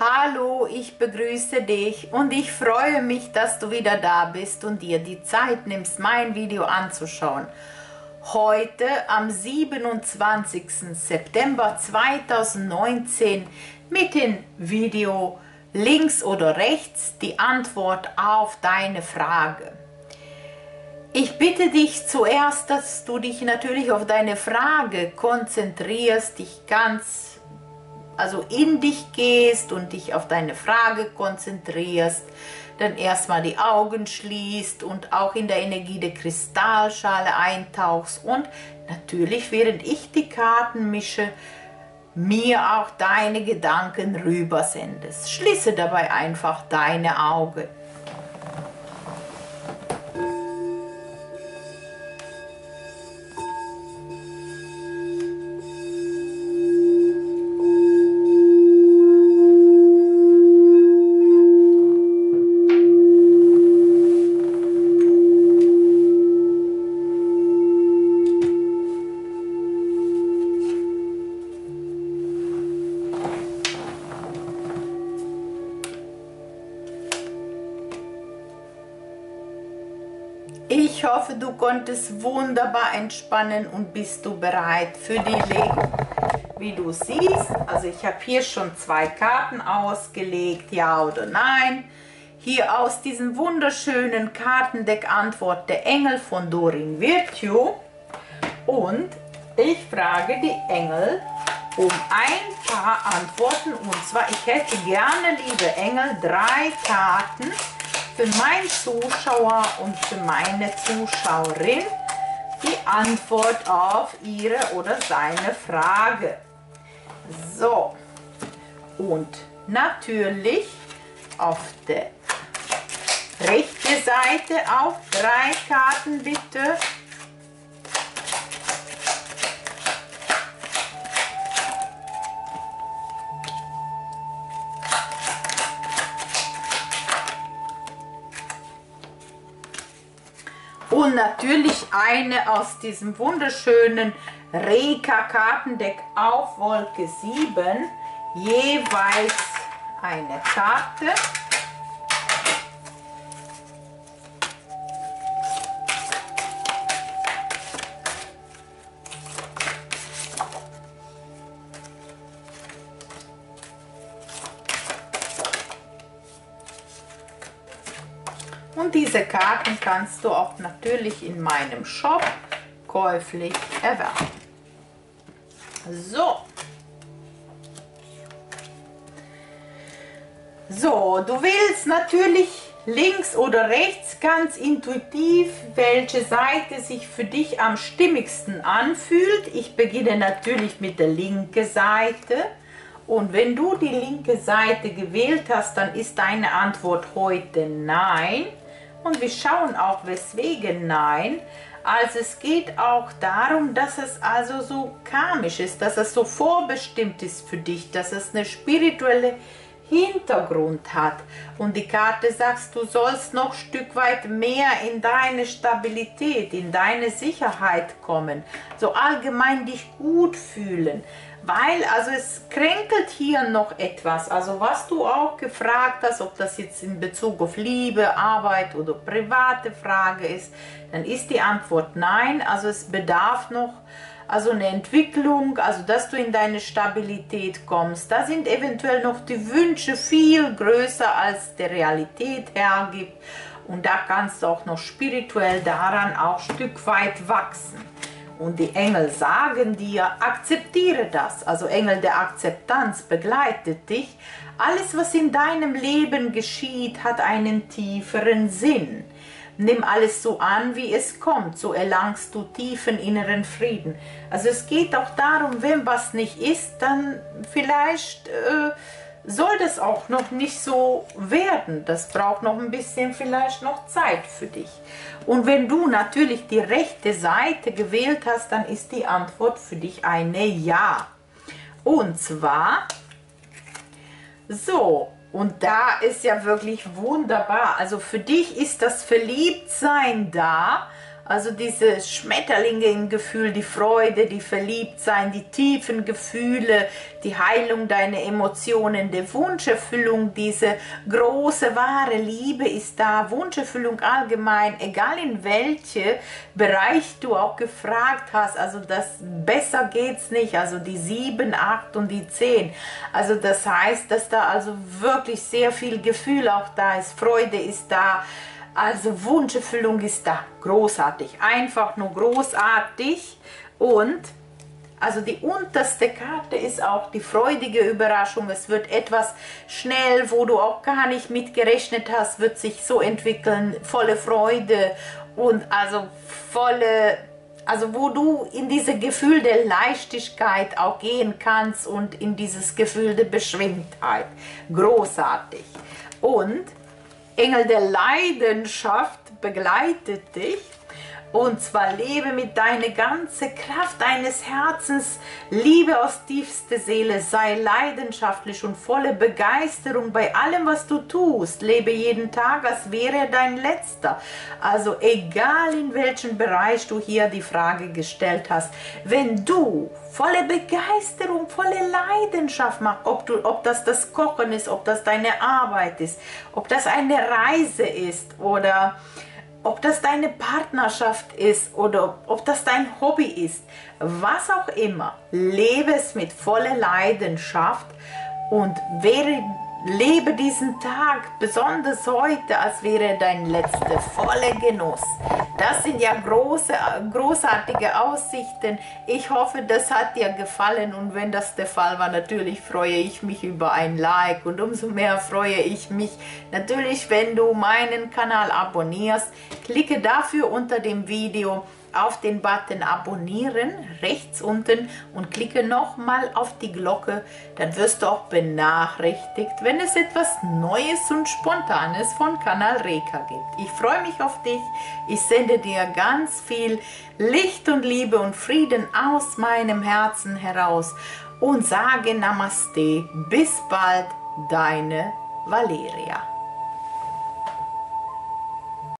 Hallo, ich begrüße dich und ich freue mich, dass du wieder da bist und dir die Zeit nimmst, mein Video anzuschauen. Heute am 27. September 2019 mit dem Video Links oder Rechts, die Antwort auf deine Frage. Ich bitte dich zuerst, dass du dich natürlich auf deine Frage konzentrierst, dich ganz, also in dich gehst und dich auf deine Frage konzentrierst, dann erstmal die Augen schließt und auch in der Energie der Kristallschale eintauchst und natürlich, während ich die Karten mische, mir auch deine Gedanken rübersendest. Schließe dabei einfach deine Augen. Ich hoffe, du konntest wunderbar entspannen und bist du bereit für die Legung. Wie du siehst, also ich habe hier schon zwei Karten ausgelegt, ja oder nein. Hier aus diesem wunderschönen Kartendeck Antwort der Engel von Doreen Virtue. Und ich frage die Engel um ein paar Antworten. Und zwar, ich hätte gerne, liebe Engel, drei Karten für meinen Zuschauer und für meine Zuschauerin die Antwort auf ihre oder seine Frage. So, und natürlich auf der rechten Seite auch drei Karten bitte. Und natürlich eine aus diesem wunderschönen Reka Kartendeck auf Wolke 7, jeweils eine Karte. Und diese Karten kannst du auch natürlich in meinem Shop käuflich erwerben. So, du wählst natürlich links oder rechts ganz intuitiv, welche Seite sich für dich am stimmigsten anfühlt. Ich beginne natürlich mit der linken Seite. Und wenn du die linke Seite gewählt hast, dann ist deine Antwort heute Nein. Und wir schauen auch, weswegen nein. Also es geht auch darum, dass es also so karmisch ist, dass es so vorbestimmt ist für dich, dass es einen spirituellen Hintergrund hat. Und die Karte sagt, du sollst noch ein Stück weit mehr in deine Stabilität, in deine Sicherheit kommen. So allgemein dich gut fühlen. Weil, also es kränkelt hier noch etwas, also was du auch gefragt hast, ob das jetzt in Bezug auf Liebe, Arbeit oder private Frage ist, dann ist die Antwort nein, also es bedarf noch, also eine Entwicklung, also dass du in deine Stabilität kommst, da sind eventuell noch die Wünsche viel größer als die Realität hergibt und da kannst du auch noch spirituell daran auch ein Stück weit wachsen. Und die Engel sagen dir, akzeptiere das. Also Engel der Akzeptanz begleitet dich. Alles, was in deinem Leben geschieht, hat einen tieferen Sinn. Nimm alles so an, wie es kommt. So erlangst du tiefen inneren Frieden. Also es geht auch darum, wenn was nicht ist, dann vielleicht soll das auch noch nicht so werden. Das braucht noch ein bisschen vielleicht noch Zeit für dich. Und wenn du natürlich die rechte Seite gewählt hast, dann ist die Antwort für dich eine Ja. Und zwar, so, und da ist ja wirklich wunderbar. Also für dich ist das Verliebtsein da. Also diese Schmetterlinge im Gefühl, die Freude, die Verliebtsein, die tiefen Gefühle, die Heilung deiner Emotionen, die Wunscherfüllung, diese große, wahre Liebe ist da, Wunscherfüllung allgemein, egal in welchem Bereich du auch gefragt hast, also das besser geht's nicht, also die 7, 8 und die 10. Also das heißt, dass da also wirklich sehr viel Gefühl auch da ist, Freude ist da. Also Wunscherfüllung ist da, großartig, einfach nur großartig. Und also die unterste Karte ist auch die freudige Überraschung. Es wird etwas schnell, wo du auch gar nicht mitgerechnet hast, wird sich so entwickeln, volle Freude und also volle, also wo du in dieses Gefühl der Leichtigkeit auch gehen kannst und in dieses Gefühl der Beschwingtheit, großartig. Und Engel der Leidenschaft begleitet dich, und zwar lebe mit deiner ganzen Kraft deines Herzens, Liebe aus tiefster Seele, sei leidenschaftlich und voller Begeisterung bei allem, was du tust, lebe jeden Tag, als wäre er dein letzter. Also egal in welchem Bereich du hier die Frage gestellt hast, wenn du volle Begeisterung, volle Leidenschaft machst, ob das das Kochen ist, ob das deine Arbeit ist, ob das eine Reise ist oder ob das deine Partnerschaft ist oder ob das dein Hobby ist, was auch immer, lebe es mit voller Leidenschaft und lebe diesen Tag, besonders heute, als wäre dein letzter, voller Genuss. Das sind ja großartige Aussichten. Ich hoffe, das hat dir gefallen, und wenn das der Fall war, natürlich freue ich mich über ein Like, und umso mehr freue ich mich natürlich, wenn du meinen Kanal abonnierst. Klicke dafür unter dem Video auf den Button abonnieren, rechts unten, und klicke nochmal auf die Glocke, dann wirst du auch benachrichtigt, wenn es etwas Neues und Spontanes von Kanal Reka gibt. Ich freue mich auf dich, ich sende dir ganz viel Licht und Liebe und Frieden aus meinem Herzen heraus und sage Namaste, bis bald, deine Valerija.